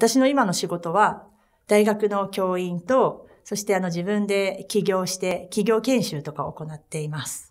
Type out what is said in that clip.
私の今の仕事は、大学の教員と、そして自分で起業して、企業研修とかを行っています。